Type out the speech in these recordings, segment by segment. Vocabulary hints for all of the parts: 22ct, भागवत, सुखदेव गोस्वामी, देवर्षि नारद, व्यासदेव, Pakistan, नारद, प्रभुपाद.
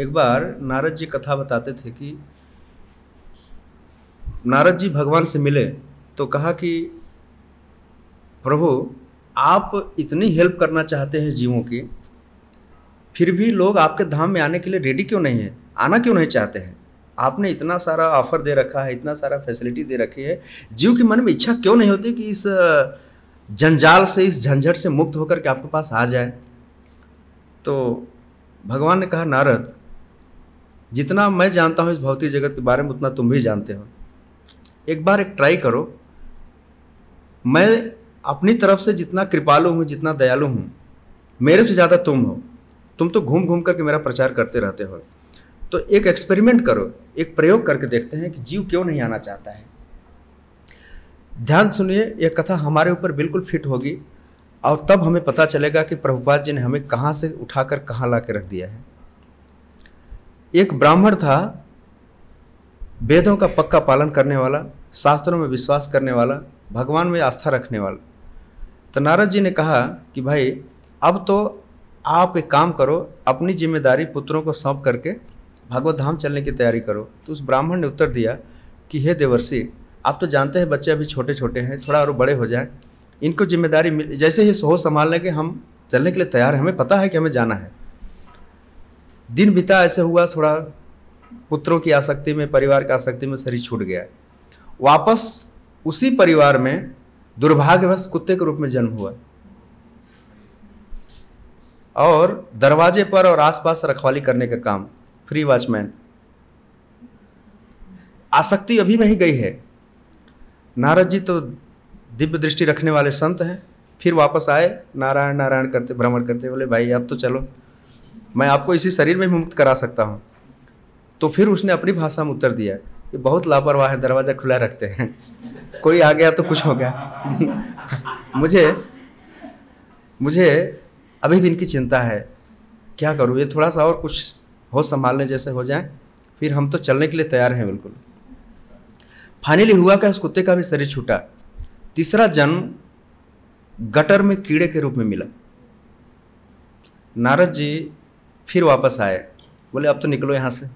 एक बार नारद जी कथा बताते थे कि नारद जी भगवान से मिले तो कहा कि प्रभु आप इतनी हेल्प करना चाहते हैं जीवों की, फिर भी लोग आपके धाम में आने के लिए रेडी क्यों नहीं है, आना क्यों नहीं चाहते हैं? आपने इतना सारा ऑफर दे रखा है, इतना सारा फैसिलिटी दे रखी है, जीव के मन में इच्छा क्यों नहीं होती कि इस जंजाल से, इस झंझट से मुक्त होकर के आपके पास आ जाए? तो भगवान ने कहा, नारद, जितना मैं जानता हूँ इस भौतिक जगत के बारे में उतना तुम भी जानते हो। एक बार एक ट्राई करो, मैं अपनी तरफ से जितना कृपालु हूँ, जितना दयालु हूँ, मेरे से ज़्यादा तुम हो। तुम तो घूम घूम करके मेरा प्रचार करते रहते हो, तो एक एक्सपेरिमेंट करो, एक प्रयोग करके देखते हैं कि जीव क्यों नहीं आना चाहता है। ध्यान सुनिए, यह कथा हमारे ऊपर बिल्कुल फिट होगी और तब हमें पता चलेगा कि प्रभुपाद जी ने हमें कहाँ से उठाकर कहाँ ला के रख दिया है। एक ब्राह्मण था, वेदों का पक्का पालन करने वाला, शास्त्रों में विश्वास करने वाला, भगवान में आस्था रखने वाला। तो नारद जी ने कहा कि भाई अब तो आप एक काम करो, अपनी जिम्मेदारी पुत्रों को सौंप करके भागवत धाम चलने की तैयारी करो। तो उस ब्राह्मण ने उत्तर दिया कि हे देवर्षि, आप तो जानते हैं बच्चे अभी छोटे छोटे हैं, थोड़ा और बड़े हो जाएं, इनको जिम्मेदारी मिल, जैसे ही सोच संभाल लेंगे हम चलने के लिए तैयार हैं, हमें पता है कि हमें जाना है। दिन बीता, ऐसे हुआ, थोड़ा पुत्रों की आसक्ति में, परिवार की आसक्ति में शरीर छूट गया। वापस उसी परिवार में दुर्भाग्यवश कुत्ते के रूप में जन्म हुआ और दरवाजे पर और आसपास रखवाली करने का काम, फ्री वॉचमैन। आसक्ति अभी नहीं गई है। नारद जी तो दिव्य दृष्टि रखने वाले संत हैं, फिर वापस आए, नारायण नारायण करते भ्रमण करते, बोले भाई अब तो चलो, मैं आपको इसी शरीर में मुक्त करा सकता हूँ। तो फिर उसने अपनी भाषा में उत्तर दिया, ये बहुत लापरवाह है, दरवाज़ा खुला रखते हैं, कोई आ गया तो कुछ हो गया। मुझे अभी भी इनकी चिंता है, क्या करूँ, ये थोड़ा सा और कुछ हो संभालने जैसे हो जाए, फिर हम तो चलने के लिए तैयार हैं बिल्कुल। फाइनली हुआ क्या, उस कुत्ते का भी शरीर छूटा। तीसरा जन्म गटर में कीड़े के रूप में मिला। नारद जी फिर वापस आए, बोले अब तो निकलो यहाँ से,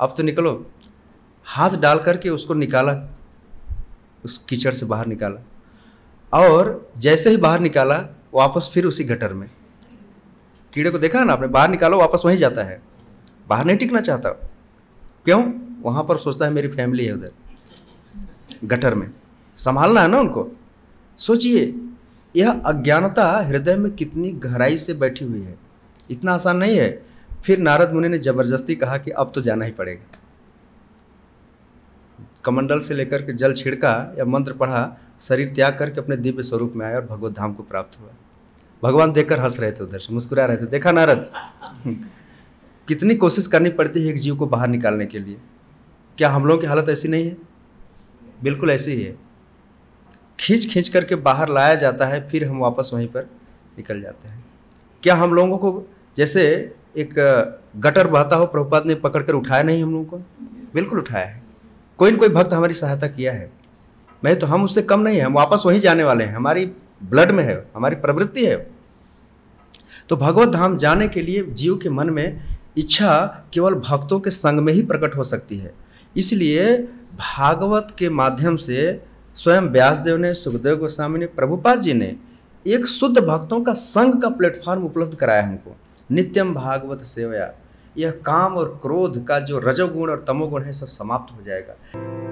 अब तो निकलो। हाथ डाल करके उसको निकाला, उस कीचड़ से बाहर निकाला, और जैसे ही बाहर निकाला वापस फिर उसी गटर में। कीड़े को देखा ना आपने, बाहर निकालो वापस वहीं जाता है, बाहर नहीं टिकना चाहता। क्यों? वहाँ पर सोचता है मेरी फैमिली है, उधर गटर में संभालना है ना उनको। सोचिए, यह अज्ञानता हृदय में कितनी गहराई से बैठी हुई है, इतना आसान नहीं है। फिर नारद मुनि ने जबरदस्ती कहा कि अब तो जाना ही पड़ेगा। कमंडल से लेकर के जल छिड़का या मंत्र पढ़ा, शरीर त्याग करके अपने दिव्य स्वरूप में आया और भगवत धाम को प्राप्त हुआ। भगवान देखकर हंस रहे थे, उधर से मुस्कुरा रहे थे। देखा नारद, कितनी कोशिश करनी पड़ती है एक जीव को बाहर निकालने के लिए। क्या हम लोगों की हालत ऐसी नहीं है? बिल्कुल ऐसी ही है, खींच खींच करके बाहर लाया जाता है, फिर हम वापस वहीं पर निकल जाते हैं। क्या हम लोगों को जैसे एक गटर बहता हो, प्रभुपाद ने पकड़ कर उठाया नहीं हम लोगों को? बिल्कुल उठाया है, कोई न कोई भक्त हमारी सहायता किया है, नहीं तो हम उससे कम नहीं है, हम वापस वहीं जाने वाले हैं, हमारी ब्लड में है, हमारी प्रवृत्ति है। तो भगवत धाम जाने के लिए जीव के मन में इच्छा केवल भक्तों के संग में ही प्रकट हो सकती है। इसलिए भागवत के माध्यम से स्वयं व्यासदेव ने, सुखदेव गोस्वामी ने, प्रभुपाद जी ने एक शुद्ध भक्तों का संग का प्लेटफॉर्म उपलब्ध कराया हमको। नित्यम भागवत सेवया, यह काम और क्रोध का जो रजोगुण और तमोगुण है सब समाप्त हो जाएगा।